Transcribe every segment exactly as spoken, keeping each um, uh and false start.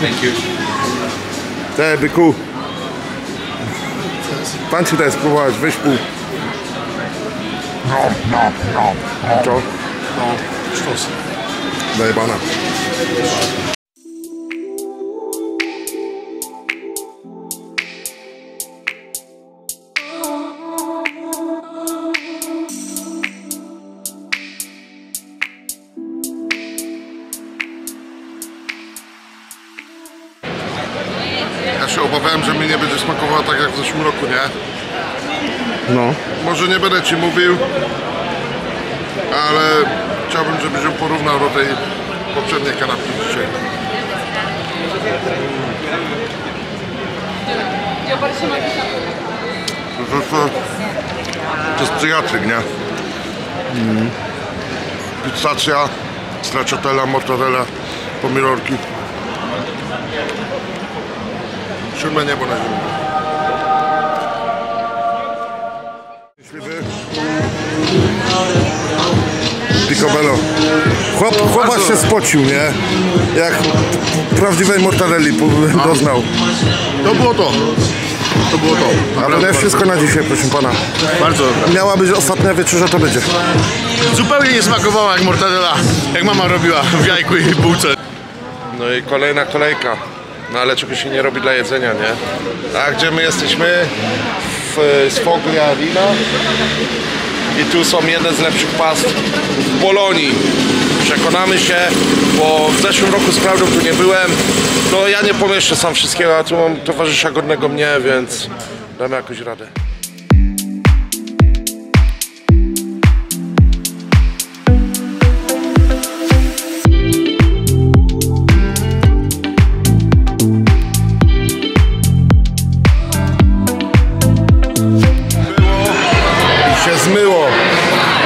Thank you. Te byku. Pan ci daj spróbować, weź pół. No, no, no, no. Co? No, sztos. Daj pana. Obawiałem, że mi nie będzie smakowało tak jak w zeszłym roku, nie? No. Może nie będę ci mówił, ale chciałbym, żebyś ją porównał do tej poprzedniej kanapki dzisiaj. To jest, to jest psychiatryk, nie? Mm. Pizzacja, stracciatella, mortadella, pomidorki. Siódme niebo na ziemi. Jeśli wy... Picobello. Chłop, chłopak się spocił, nie? Jak prawdziwej mortadeli doznał. To było to. To było to. Ale to jest wszystko na dzisiaj, proszę pana. Bardzo dobrze. Miała być ostatnia wieczerza, to będzie. Zupełnie nie smakowała jak mortadela, jak mama robiła w jajku i bułce. No i kolejna kolejka. No ale czegoś się nie robi dla jedzenia, nie? A gdzie my jesteśmy? W Sfoglia Rina. I tu są jeden z lepszych past w Bolonii. Przekonamy się, bo w zeszłym roku z prawdą tu nie byłem. No ja nie pomieszczę sam wszystkiego, a tu mam towarzysza godnego mnie, więc damy jakoś radę.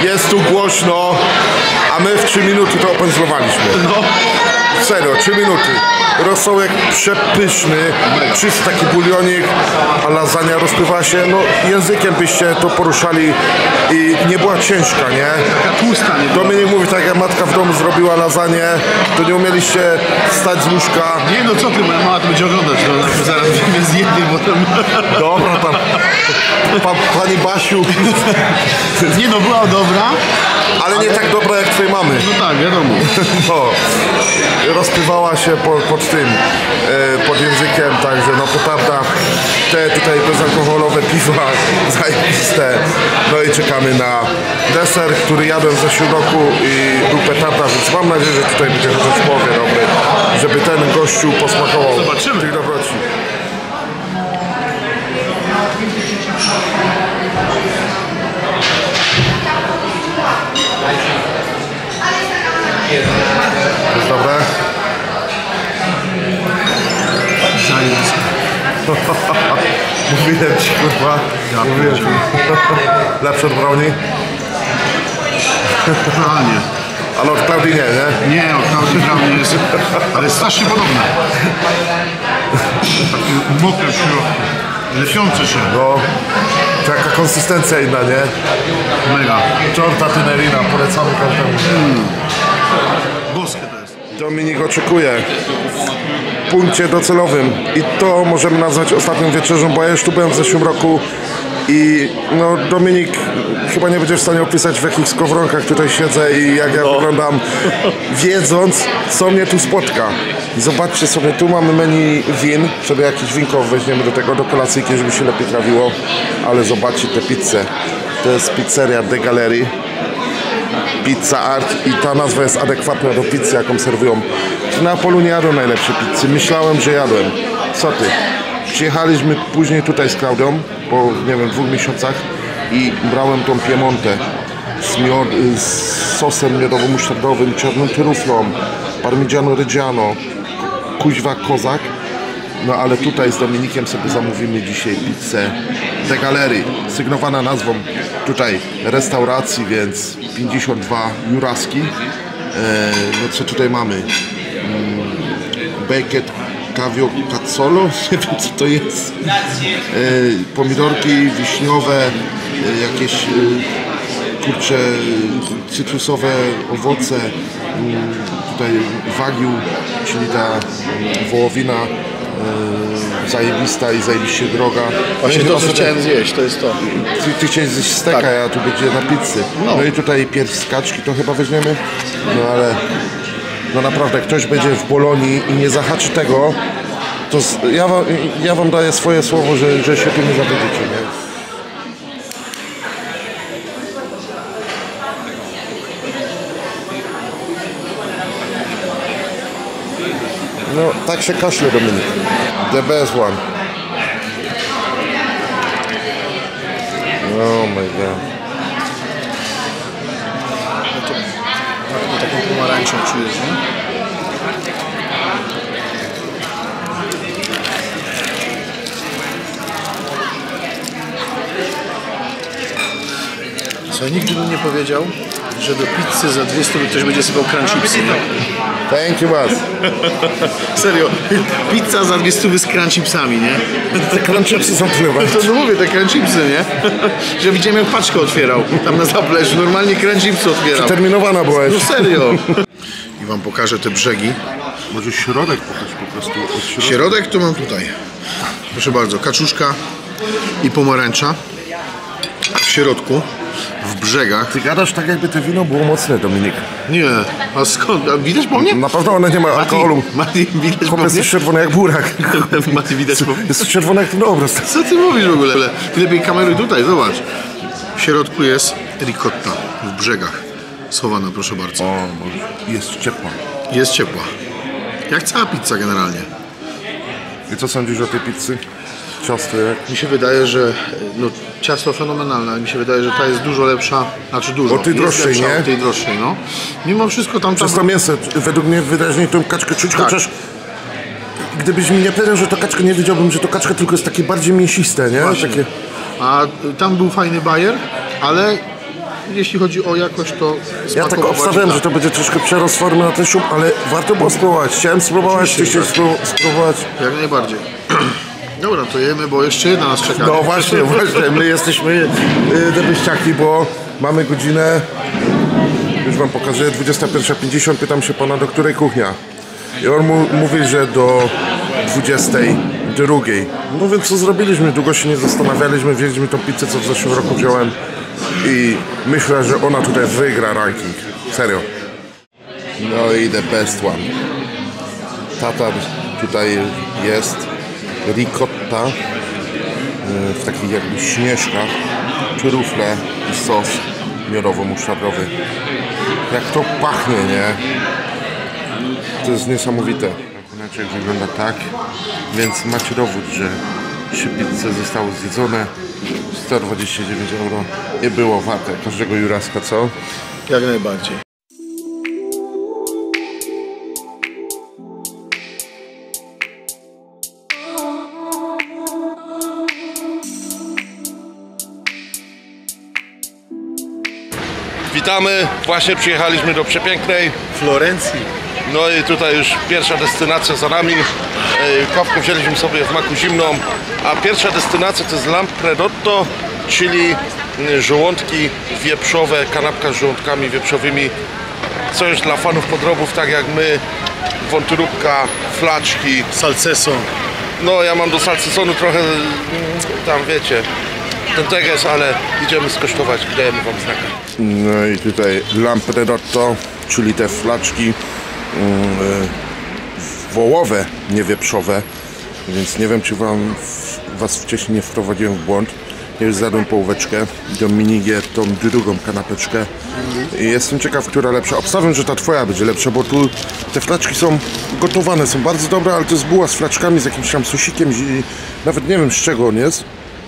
Jest tu głośno, a my w trzy minuty to opędzlowaliśmy. No. Serio, trzy minuty. Rosołek przepyszny, czysty taki bulionik, a lasagna rozpływała się. No językiem byście to poruszali i nie była ciężka, nie? Taka tłusta. Dominik mówi, tak jak matka w domu zrobiła lasagne, to nie umieliście wstać z łóżka. Nie no co ty, moja mama to będzie oglądać, no zaraz mnie zjedli, bo tam... Dobra tam. Pa, pani Basiu. Nie no, była dobra. Ale, ale nie tak dobra jak twojej mamy. No tak, wiadomo. No. Rozpływała się pod, pod tym, pod językiem, także no potarda. Te tutaj bezalkoholowe piwa, zajebiste. No i czekamy na deser, który jadłem w zeszłym roku i był petarda, więc mam nadzieję, że tutaj będzie chociaż połowie dobry, żeby ten gościu posmakował. Zobaczymy. Tych dobroci. Jest dobre? Zajęcie. Mówiłem ci, kurwa. Ja mówiłem ci. Lepsze od brownie? A nie. Ale od Klaudii nie, nie? Nie, od Klaudii brownie jest. Ale jest strasznie podobne. Takie mokre środki. Lepiące się. No, taka konsystencja inna, nie? Mega. Ciortatine Rina, polecamy każdemu. Mm. Boskie to jest. Dominik oczekuje w punkcie docelowym i to możemy nazwać ostatnią wieczerzą, bo ja już tu byłem w zeszłym roku i no Dominik chyba nie będzie w stanie opisać, w jakich skowronkach tutaj siedzę i jak ja no. wyglądam, wiedząc co mnie tu spotka. Zobaczcie sobie, tu mamy menu win, sobie jakiś winkow weźmiemy do tego, do kolacyjki, żeby się lepiej trawiło. Ale zobaczcie te pizze. To jest pizzeria de Galerii, Pizza Art i ta nazwa jest adekwatna do pizzy, jaką serwują. W Neapolu nie jadłem najlepszej pizzy, myślałem, że jadłem. Co ty? Przyjechaliśmy później tutaj z Klaudią, po nie wiem, dwóch miesiącach i brałem tą Piemontę z, miod z sosem miodowo-musztardowym, czarną truflą, parmigiano reggiano, kuźwa kozak. No ale tutaj z Dominikiem sobie zamówimy dzisiaj pizzę de Galerii, sygnowana nazwą tutaj restauracji, więc pięćdziesiąt dwa Juraski. Eee, no co tutaj mamy? Mm, Baked Cavio Cazzolo, nie wiem co to jest. Eee, pomidorki wiśniowe, e, jakieś e, kurczę, cytrusowe owoce, tutaj wagyu, czyli ta wołowina Yy, zajebista i zajebiście droga. Właśnie no to, co chciałem zjeść, to jest to. Ty, ty chciałeś zjeść steka, tak. A tu będzie na pizzy. No. No i tutaj pierś z kaczki to chyba weźmiemy. No ale no naprawdę, ktoś będzie w Bolonii i nie zahaczy tego, to z, ja, wam, ja wam daję swoje słowo, że, że się tu nie zawiedziecie, nie? No, tak się kaszle, Dominik. The best one. Oh my god. No to, to taką pomarańczą czujesz, nie? Co, nigdy bym nie powiedział, że do pizzy za dwieście ktoś będzie sypał crunchy psy, nie? Thank you, was. Serio, pizza za dwie stówy z crunchipsami, nie? Te crunchipsy są tyle właśnie. To no mówię, te crunchipsy, nie? Że widziałem, jak paczkę otwierał tam na zapleczu, normalnie crunchipsy otwierał. Przeterminowana byłaś. No serio. I wam pokażę te brzegi. Może środek pokaż po prostu. Od środka. Środek to mam tutaj. Proszę bardzo, kaczuszka i pomarańcza. A w środku, w brzegach... Ty gadasz tak, jakby to wino było mocne, Dominik. Nie, a skąd? A widać po mnie? Na pewno ona nie ma alkoholu. Mati, widać po mnie? Jest czerwona jak burak. Mati, widać po mnie? Jest czerwona jak ten obraz. Co ty mówisz w ogóle? Lepiej kameruj tutaj, zobacz. W środku jest ricotta, w brzegach. Schowana, proszę bardzo. O, jest ciepła. Jest ciepła. Jak cała pizza generalnie. I co sądzisz o tej pizzy? Ciasto jak? Mi się wydaje, że no, ciasto fenomenalne, mi się wydaje, że ta jest dużo lepsza, znaczy dużo. Od tej droższej, lepsza, nie? Od tej droższej, no. Mimo wszystko tam... Przez to mięso, według mnie wyraźnie tą kaczkę czuć, tak. Chociaż gdybyś mi nie powiedział, że to kaczka, nie wiedziałbym, że to kaczka, tylko jest takie bardziej mięsiste, nie? Takie... A tam był fajny bajer, ale jeśli chodzi o jakość, to... Ja tak obstawiałem, tak, że to będzie troszkę przerost formy na ten siup, ale warto było spróbować. Chciałem spróbować, ty chciałeś spróbować. Jak najbardziej. Dobra, to jemy, bo jeszcze jedna nas czeka. No właśnie, właśnie, my jesteśmy debyściaki, bo mamy godzinę, już wam pokażę, dwudziesta pierwsza pięćdziesiąt, pytam się pana, do której kuchnia? I on mu, mówi, że do dwudziestej drugiej. No więc co zrobiliśmy? Długo się nie zastanawialiśmy, wzięliśmy tą pizzę, co w zeszłym roku wziąłem i myślę, że ona tutaj wygra ranking. Serio. No i the best one. Tatar tutaj jest. Ricotta w takich jakby śnieżkach, trufle i sos miodowo-musztardowy. Jak to pachnie, nie? To jest niesamowite. Rakunaczek wygląda tak, więc macie dowód, że trzy pizze zostały zjedzone, sto dwadzieścia dziewięć euro i było warte każdego Juraska, co? Jak najbardziej. Witamy, właśnie przyjechaliśmy do przepięknej Florencji. No i tutaj już pierwsza destynacja za nami. Kawkę wzięliśmy sobie w maku zimną. A pierwsza destynacja to jest lampredotto, czyli żołądki wieprzowe, kanapka z żołądkami wieprzowymi. Coś dla fanów podrobów, tak jak my, wątróbka, flaczki. Salceson. No ja mam do salcesonu trochę, tam wiecie, ten teges, ale idziemy skosztować, dajemy wam znaka. No i tutaj lampredotto, czyli te flaczki yy, wołowe, nie wieprzowe, więc nie wiem, czy wam, was wcześniej nie wprowadziłem w błąd. Już zadłem połóweczkę, Dominik je tą drugą kanapeczkę. I jestem ciekaw, która lepsza. Obstawiam, że ta twoja będzie lepsza, bo tu te flaczki są gotowane, są bardzo dobre, ale to jest buła z flaczkami, z jakimś tam sosikiem i nawet nie wiem, z czego on jest.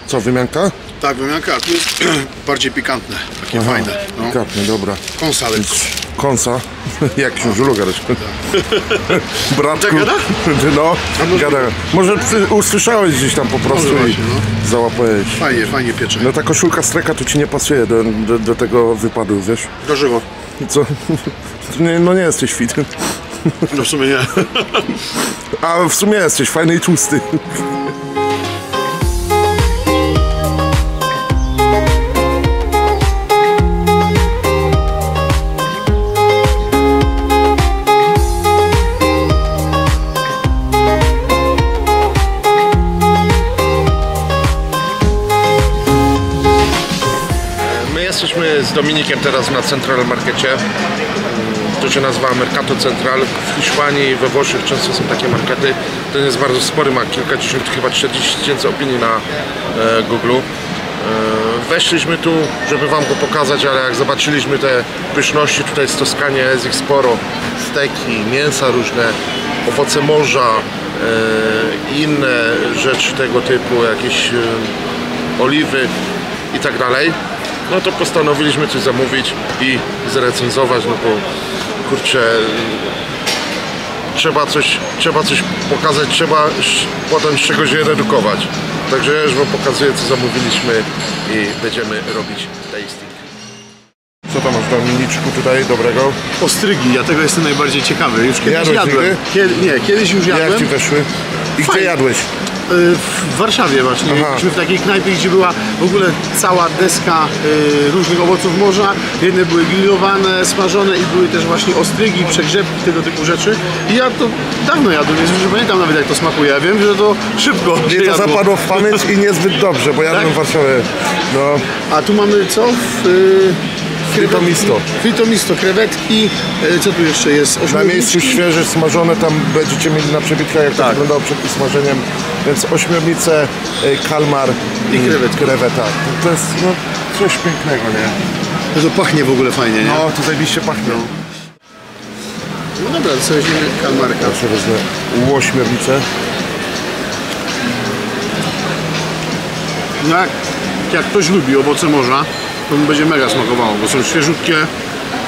Co, wymianka? Tak, wymianka, a tu jest bardziej pikantne, takie aha, fajne. No. Pikantne, dobra. Konsa lekko. Konsa? Jak się żulu gadać? Bratku. No, gada. Może usłyszałeś gdzieś tam po prostu i no. Załapałeś. Fajnie, fajnie piecze. No ta koszulka streka tu ci nie pasuje do, do, do tego wypadu, wiesz? Do żywo. Co? No nie jesteś fit. No w sumie nie. A w sumie jesteś fajny i tłusty. Jesteśmy z Dominikiem teraz na Central Markecie. To się nazywa Mercato Central. W Hiszpanii i we Włoszech często są takie markety. Ten jest bardzo spory, ma kilkadziesiąt, chyba czterdzieści tysięcy opinii na e, Google. E, weszliśmy tu, żeby wam go pokazać, ale jak zobaczyliśmy te pyszności, tutaj jest Toskania, jest ich sporo. Steki, mięsa różne, owoce morza i e, inne rzeczy tego typu, jakieś e, oliwy i tak dalej. No to postanowiliśmy coś zamówić i zrecenzować, no bo kurczę, trzeba coś, trzeba coś pokazać, trzeba potem z czegoś je redukować. Także ja już wam pokazuję, co zamówiliśmy i będziemy robić tasting. Co tam masz, Dominiczku, tutaj dobrego? Ostrygi, ja tego jestem najbardziej ciekawy. Już kiedyś Jadłeś jadłem. Kiedy, nie, kiedyś już jadłem. Jak ci weszły? I Fajne. Gdzie jadłeś? W Warszawie właśnie, byliśmy w takiej knajpie, gdzie była w ogóle cała deska y, różnych owoców morza. Jedne były grillowane, smażone i były też właśnie ostrygi, przegrzebki, tego typu rzeczy. I ja to dawno jadłem, więc już nie pamiętam nawet jak to smakuje. Ja wiem, że to szybko nie to zapadło w pamięć i niezbyt dobrze, bo jadłem tak? w Warszawie. No. A tu mamy co? W, y Frito misto. Frito misto, krewetki, co tu jeszcze jest? Na miejscu świeże, smażone, tam będziecie mieli na przebitkach, jak tak. to wyglądało przed smażeniem. Więc ośmiornice, kalmar i krewetka. kreweta. To jest no, coś pięknego, nie? To pachnie w ogóle fajnie, nie? No, to zajebiście pachnie. No dobra, to sobie weźmiemy kalmarka. Ja sobie wezmę łośmiornicę. No jak, jak ktoś lubi owoce morza, to mi będzie mega smakowało, bo są świeżutkie,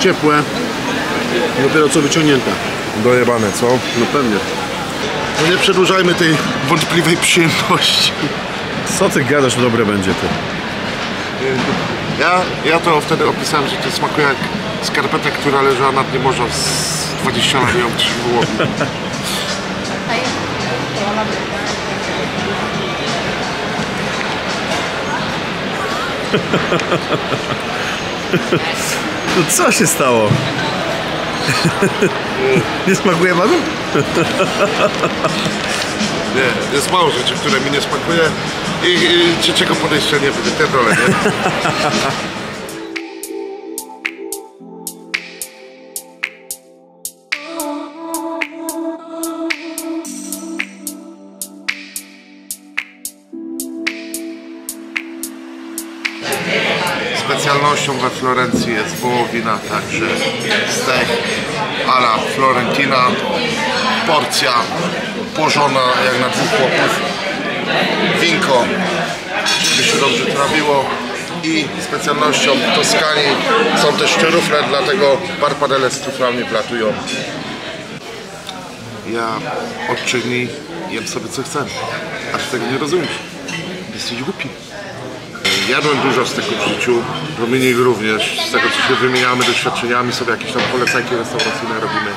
ciepłe, dopiero co wyciągnięte. Dojebane, co? No pewnie. No nie przedłużajmy tej wątpliwej przyjemności. Co ty gadasz, dobre będzie ty? Ja, ja to wtedy opisałem, że to smakuje jak skarpeta, która leżała na dnie morza z dwadzieścia lat i ją gdzieś wyłowił. No co się stało? Nie smakuje panu? Nie, jest mało rzeczy, które mi nie smakuje i, i trzeciego podejścia nie będzie, te dole, nie? Specjalnością we Florencji jest wołowina, także stek a la Florentina, porcja położona jak na dwóch chłopów, winko, żeby się dobrze trawiło i specjalnością w Toskanii są też trufle, dlatego barpadele z truflami platują. Ja od trzech dni jem sobie co chcę, aż tego nie rozumiesz, jesteś głupi. Jadłem dużo steków w życiu, Dominik również, z tego co się wymieniamy doświadczeniami, sobie jakieś tam polecajki restauracyjne robimy.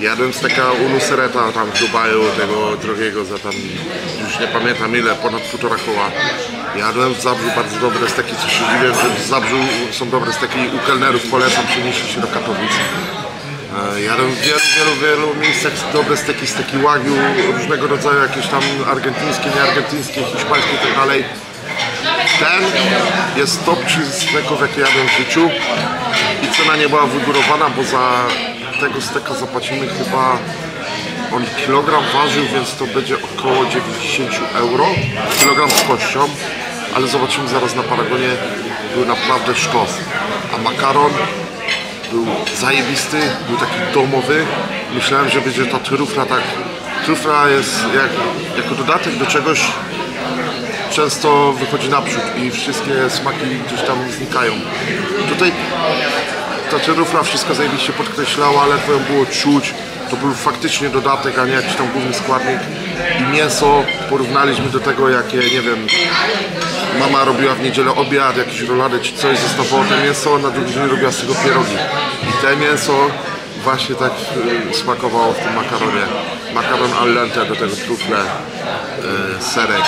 Jadłem steka u Nusereta tam w Dubaju, tego drogiego za tam, już nie pamiętam ile, ponad półtora koła. Jadłem w Zabrzu bardzo dobre steki, co się dziwię, że w Zabrzu są dobre steki u kelnerów, polecam przenieść się do Katowic. Jadłem w wielu, wielu, wielu miejscach dobre steki, steki wagyu, różnego rodzaju, jakieś tam argentyńskie, nieargentyńskie, hiszpańskie i tak dalej. Ten jest top steków, jakie jadłem w życiu i cena nie była wygórowana, bo za tego steka zapłacimy chyba, on kilogram ważył, więc to będzie około dziewięćdziesiąt euro, kilogram z kością, ale zobaczymy zaraz na Paragonie, był naprawdę sztos, a makaron był zajebisty, był taki domowy, myślałem, że będzie ta trufla tak, trufla jest jak, jako dodatek do czegoś, często wychodzi naprzód i wszystkie smaki gdzieś tam znikają. Tutaj ta trufla wszystko zajebiście podkreślała, ale to ją było czuć. To był faktycznie dodatek, a nie jakiś tam główny składnik. I mięso porównaliśmy do tego, jakie, nie wiem, mama robiła w niedzielę obiad, jakieś rolady czy coś, zostawało to mięso, na drugi dzień robiła z tego pierogi. I te mięso właśnie tak smakowało w tym makaronie. Makaron al dente, do tego trufle, yy, serek,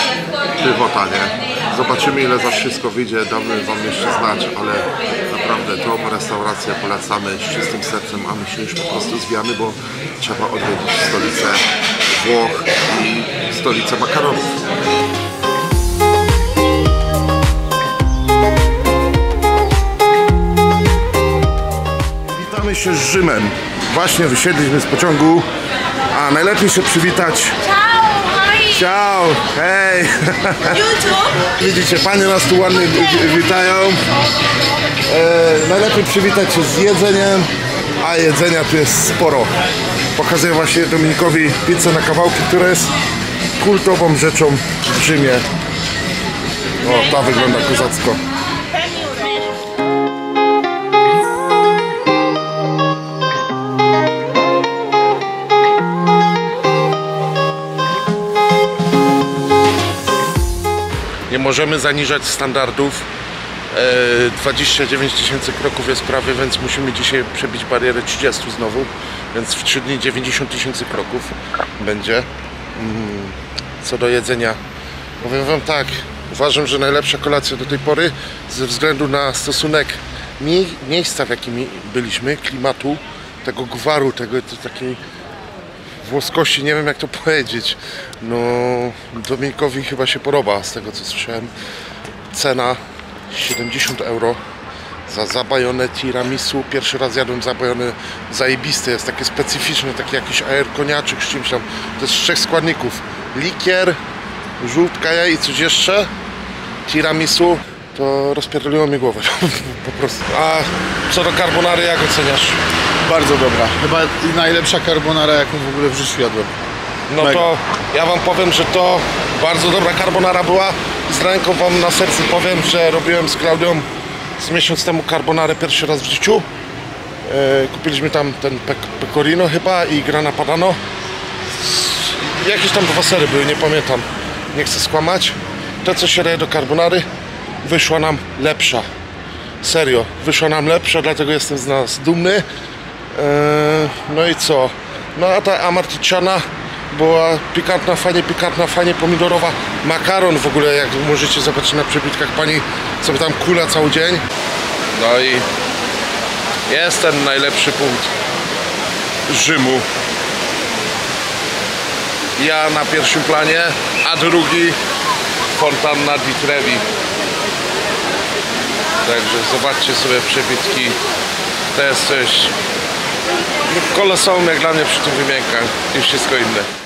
pywota, nie? Zobaczymy ile za wszystko wyjdzie, damy wam jeszcze znać, ale naprawdę tą restaurację polecamy z czystym sercem, a my się już po prostu zwijamy, bo trzeba odwiedzić stolicę Włoch i stolicę makaronów. Witamy się z Rzymem. Właśnie wysiedliśmy z pociągu, a najlepiej się przywitać. Ciao! Ciao! Hej! YouTube! Widzicie, panie nas tu ładnie witają. E, najlepiej przywitać się z jedzeniem, a jedzenia tu jest sporo. Pokazuję właśnie Dominikowi pizzę na kawałki, która jest kultową rzeczą w Rzymie. O, ta wygląda kozacko. Nie możemy zaniżać standardów. dwadzieścia dziewięć tysięcy kroków jest prawie, więc musimy dzisiaj przebić barierę trzydziestu znowu. Więc w trzy dni dziewięćdziesiąt tysięcy kroków będzie. Co do jedzenia, powiem wam tak, uważam, że najlepsza kolacja do tej pory ze względu na stosunek mie miejsca, w jakim byliśmy, klimatu, tego gwaru, tego, tej takiej włoskości, nie wiem jak to powiedzieć. No, Dominikowi chyba się podoba, z tego co słyszałem. Cena siedemdziesiąt euro za zabajone tiramisu. Pierwszy raz jadłem zabajone, zajebiste jest, takie specyficzne, taki jakiś aer koniaczek z czymś tam. To jest z trzech składników: likier, żółtka jaj i coś jeszcze, tiramisu. To rozpierdoliło mi głowę po prostu. A co do carbonary, jak oceniasz? Bardzo dobra, chyba najlepsza carbonara, jaką w ogóle w życiu jadłem. No Mega. To ja wam powiem, że to bardzo dobra carbonara była. Z ręką wam na sercu powiem, że robiłem z Klaudią z miesiąc temu carbonarę pierwszy raz w życiu. Yy, kupiliśmy tam ten pe pecorino chyba i grana padano. Jakieś tam dwa sery były, nie pamiętam. Nie chcę skłamać. To co się daje do carbonary, wyszła nam lepsza. Serio, wyszła nam lepsza, dlatego jestem z nas dumny. Yy, no i co? No a ta amarticiana była pikantna, fajnie, pikantna, fajnie pomidorowa. Makaron w ogóle, jak możecie zobaczyć na przebitkach, pani sobie tam kula cały dzień. No i jest ten najlepszy punkt Rzymu. Ja na pierwszym planie, a drugi Fontana di Trevi. Także zobaczcie sobie przebitki. To jest coś kolosowne jak dla mnie przy tym wymiankach i wszystko inne.